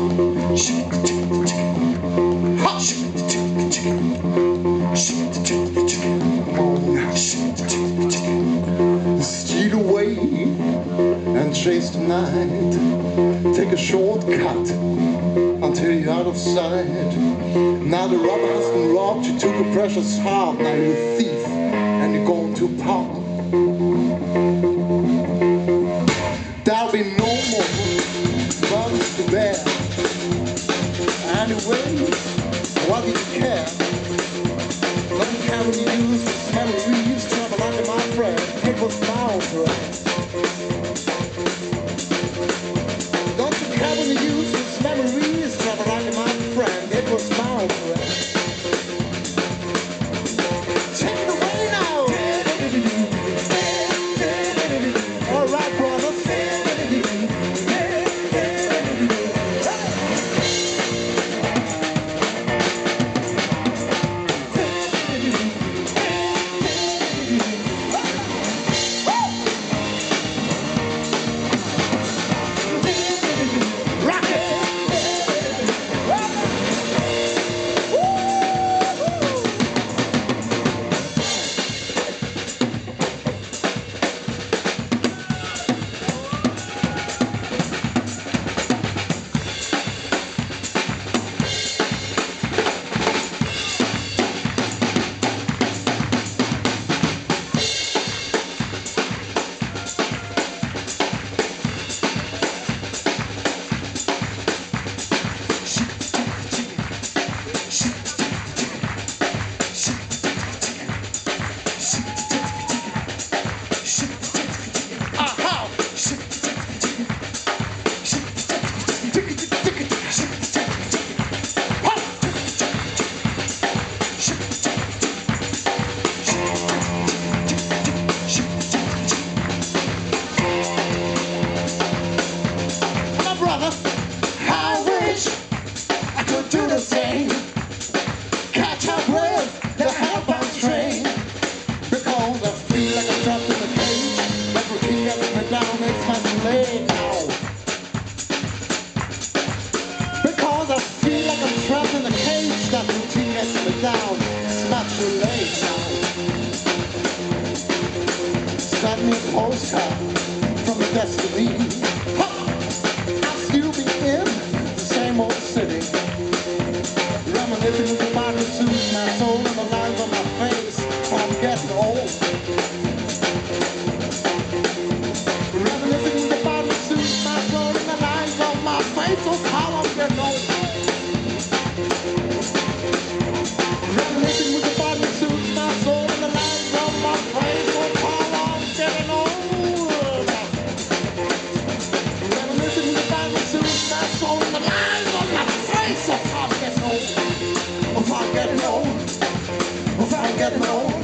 Steal away and chase the night. Take a shortcut until you're out of sight. Now the robber has been robbed, you took a precious heart. Now you're a thief and you're going to pop. There'll be no more guns to bear. Anyway, what do you care? Long cavalry used to carry leaves, travel under my breath. It was foul for us. Down, it's not too late now. Send me a postcard from the destiny. I'll still be in the same old city. Reminiscing with the body suits, my soul and the lines on my face. I'm getting old. Reminiscing with the body suits, my soul and the lines on my face. Oh, how I'm getting old. Get it on.